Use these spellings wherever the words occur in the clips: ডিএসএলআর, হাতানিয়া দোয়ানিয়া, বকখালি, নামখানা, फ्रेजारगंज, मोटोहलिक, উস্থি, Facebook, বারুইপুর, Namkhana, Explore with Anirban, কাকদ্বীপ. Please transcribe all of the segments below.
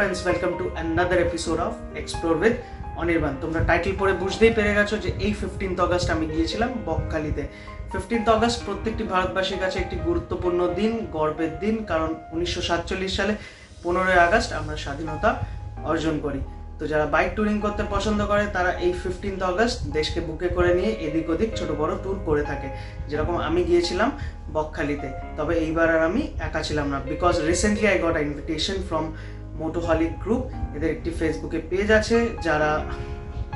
Friends welcome to another episode of explore with Anirban. तुम्हारा title पढ़े बुझते ही पेरे गेछो जे 15 अगस्ट आमी गिएछिलाम बकखालीते। 15 अगस्ट प्रत्येकटी भारतवासीर काछे एकटी गुरुत्वपूर्ण दिन, गर्वेर दिन, कारण 1947 साले 15 अगस्ट आमरा स्वाधीनता अर्जन करी। तो जरा बाइक टूरिंग करते पसंद करे तारा 15 अगस्ट देश के बुके करे निये एदिक ओदिक छोटो बड़ो टूर करे थाके। जेरकम आमी गिएछिलाम बकखालीते, तबे एइबार आर आमी एका छिलाम ना, because recently I got invitation from मोटोहलिक group. एদের একটি ফেসবুকে পেজ আছে, যারা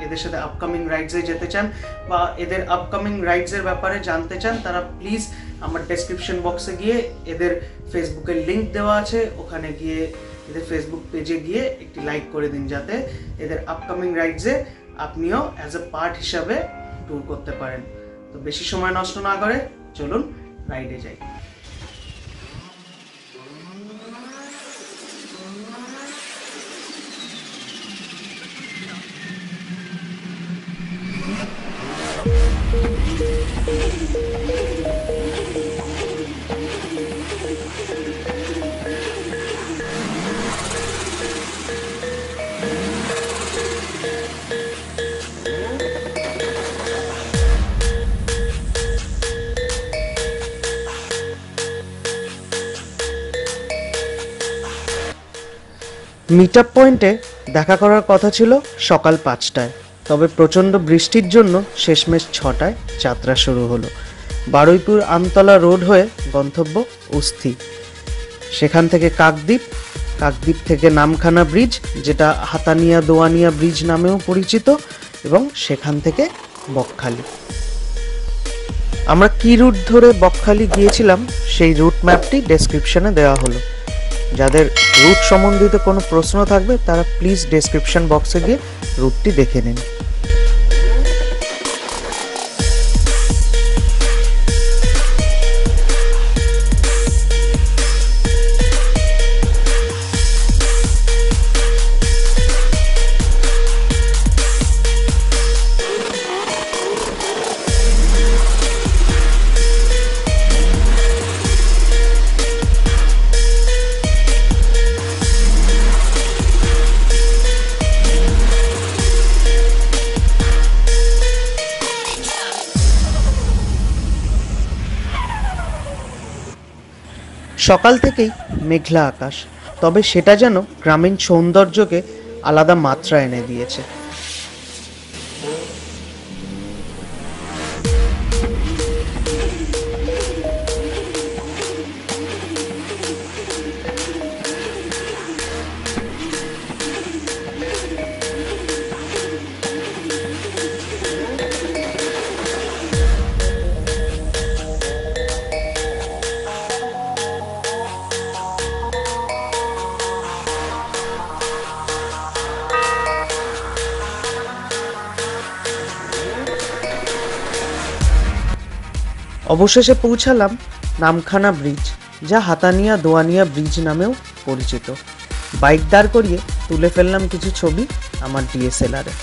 এদের সাথে আপকামিং রাইডসে যেতে চান বা এদের আপকামিং রাইডসের ব্যাপারে জানতে চান তারা প্লিজ আমার ডেসক্রিপশন বক্সে গিয়ে এদের ফেসবুকের লিংক দেওয়া আছে, ওখানে গিয়ে এদের ফেসবুক পেজে গিয়ে একটি লাইক করে দিন যাতে এদের আপকামিং রাইডসে আপনিও অ্যাজ এ পার্ট হিসাবে ট্যুর করতে পারেন। তো বেশি সময় নষ্ট না করে চলুন রাইডে যাই। মিটআপ পয়েন্টে দেখা করার কথা ছিল সকাল 5টায়, তবে প্রচণ্ড বৃষ্টির জন্য শেষমেশ 6টায় যাত্রা শুরু হলো। বারুইপুর আমতলা রোড হয়ে গন্তব্য উস্থি, সেখান থেকে কাকদ্বীপ, কাকদ্বীপ থেকে নামখানা ব্রিজ, যেটা হাতানিয়া দোয়ানিয়া ব্রিজ নামেও পরিচিত, এবং সেখান থেকে বকখালি। আমরা কী রুট ধরে বকখালি গিয়েছিলাম সেই রুট ম্যাপটি ডেসক্রিপশনে দেওয়া হলো। যাদের রুট সম্বন্ধিত কোনো প্রশ্ন থাকবে তারা প্লিজ ডেসক্রিপশন বক্সে গিয়ে রুটটি দেখে নিন। সকাল থেকেই মেঘলা আকাশ, তবে সেটা যেন গ্রামীণ সৌন্দর্যকে আলাদা মাত্রা এনে দিয়েছে। অবশেষে পৌঁছালাম নামখানা ব্রিজ, যা হাতানিয়া দোয়ানিয়া ব্রিজ নামেও পরিচিত। বাইক দাঁড় করিয়ে তুলে ফেললাম কিছু ছবি আমার ডিএসএলআরে।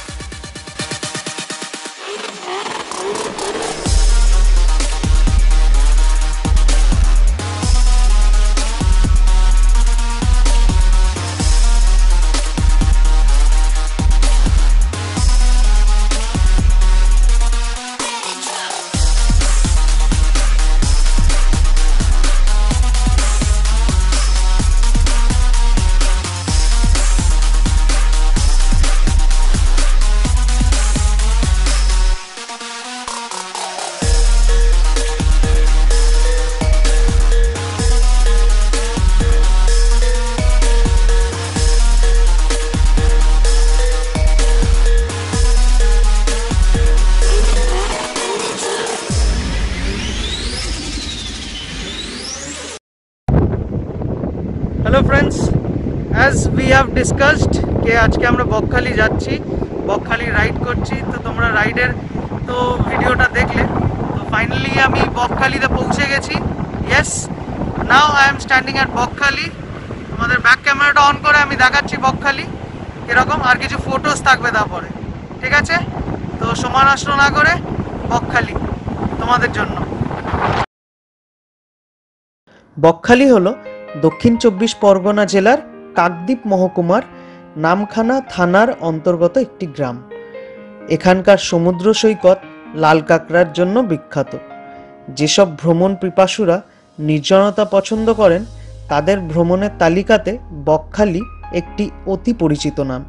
ডিসকাসড কে আজকে আমরা বকখালি যাচ্ছি, বকখালি রাইড করছি। তো তোমরা রাইডের তো ভিডিওটা দেখলে। তো ফাইনালি আমি বকখালিতে পৌঁছে গেছি। Yes, now I am standing at বকখালি। আমাদের ব্যাক ক্যামেরাটা অন করে আমি দেখাচ্ছি বকখালি এরকম, আর কিছু ফটোস থাকবে তারপরে, ঠিক আছে? তো সময় নষ্ট না করে বকখালি তোমাদের জন্য। বকখালি হলো দক্ষিণ চব্বিশ পরগনা জেলার काकद्वीप महकुमार नामखाना थानार अंतर्गत एक ग्राम। एखानकार समुद्र सैकत लाल काकड़ार जन्य विख्यात। जेसब भ्रमण पिपासुरा निर्जनता पसंद करें तादेर भ्रमणेर तालिकाते बकखाली एकटी अति परिचित नाम।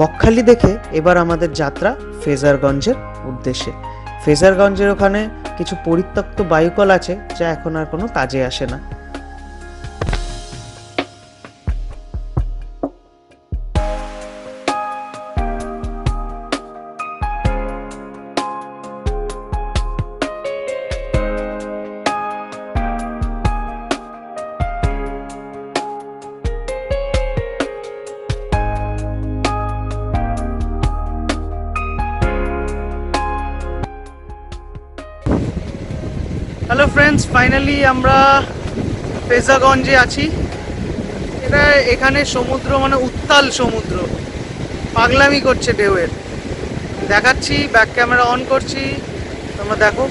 बकखाली देखे एबार आमादेर यात्रा फ्रेजारगंजेर उद्देश्ये। फ्रेजारगंजेर ओखाने किछु परित्यक्त वायुकल आछे जा एखोन आर कोनो काजे आसे ना। हेलो फ्रेंड्स, फाइनली फ्रेजारगंजे आছি। এটা এখানে সমুদ্র মানে উত্তাল সমুদ্র, পাগলামি করছে ঢেউয়ের। দেখাচ্ছি, ব্যাক ক্যামেরা অন করছি, তোমরা দেখো।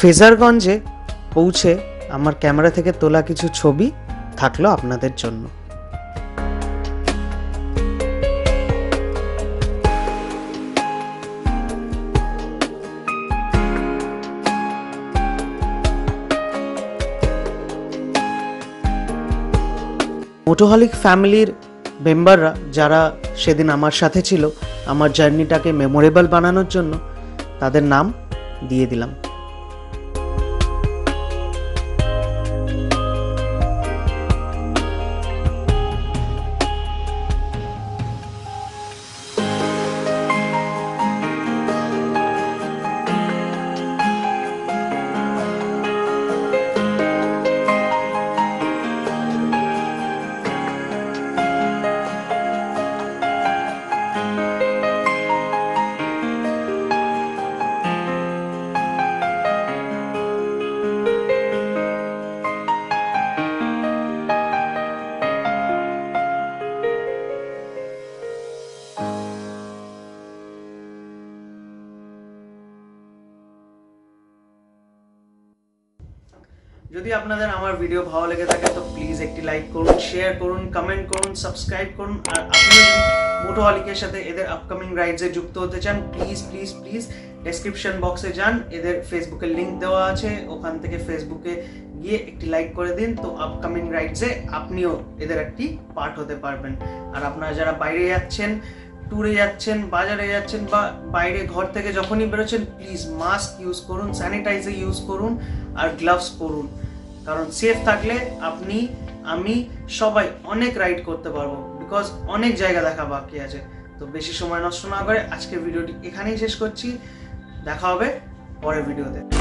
फ्रेजारगंजे पहुँचे आमार कैमरा थेके तोला किछु छबि थाकलो आपनादेर जन्य। मोटोहलिक फैमिलिर मेम्बाररा जारा सेदिन आमार साथे छिलो आमार जार्निटाके मेमोरेबल बानानोर जन्य तादेर नाम दिये दिलाम। যদি আপনাদের আমার ভিডিও ভালো লেগে থাকে তো প্লিজ একটি লাইক করুন, শেয়ার করুন, কমেন্ট করুন, সাবস্ক্রাইব করুন। আর আপনি যদি মোটোহলিকের সাথে এদের আপকামিং রাইডস এ যুক্ত হতে চান প্লিজ প্লিজ প্লিজ ডেসক্রিপশন বক্সে যান, এদের ফেসবুকের লিংক দেওয়া আছে, ওখান থেকে ফেসবুকে গিয়ে একটি লাইক করে দিন। তো আপকামিং রাইডস এ আপনিও এদের একটি পার্ট হতে পারবেন। আর আপনারা যারা বাইরে যাচ্ছেন टूरे যাচ্ছেন বাজারে যাচ্ছেন বা বাইরে ঘর থেকে যখনই বেরোচ্ছেন প্লিজ মাস্ক ইউজ করুন স্যানিটাইজার ইউজ করুন আর গ্লাভস পরুন কারণ সেফ থাকলে আপনি আমি সবাই অনেক রাইড করতে পারবো বিকজ অনেক জায়গা দেখা বাকি আছে তো বেশি সময় নষ্ট না করে আজকের ভিডিওটি এখানেই শেষ করছি দেখা হবে পরের ভিডিওতে।